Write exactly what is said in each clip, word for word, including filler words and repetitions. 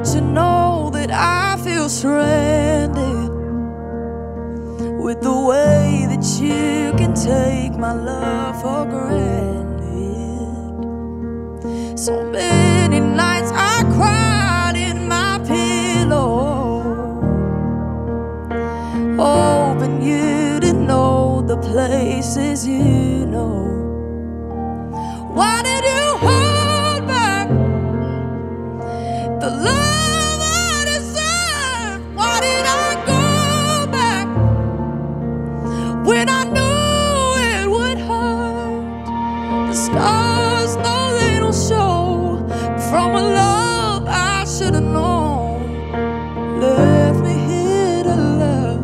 want to know that I feel surrounded with the way that you can take my love for granted. So many nights I cried in my pillow, hoping you to know the places you know. Why did you hold back the love I deserve? Why did I go back when I knew it would hurt? The scars, no, they don't show from a love I should have known. Left me here to love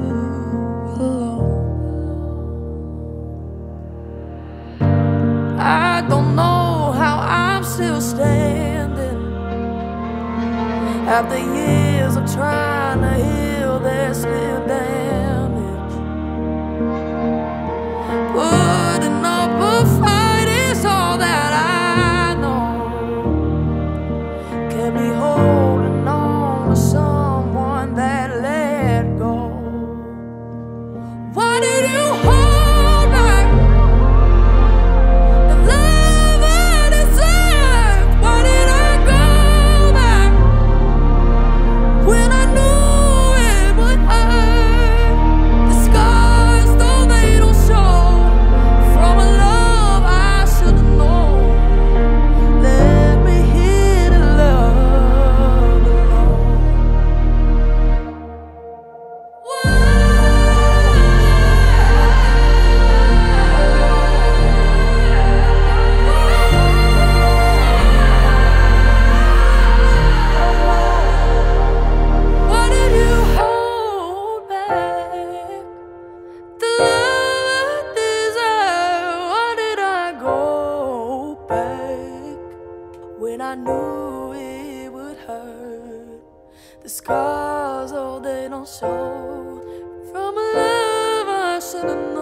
alone. I don't know still standing after years of trying to heal their skin damage. Putting up a fight is all that I know. Can't be holding on to someone that let go. Why did you hold? When I knew it would hurt, the scars, oh, they don't show from a love I should've known.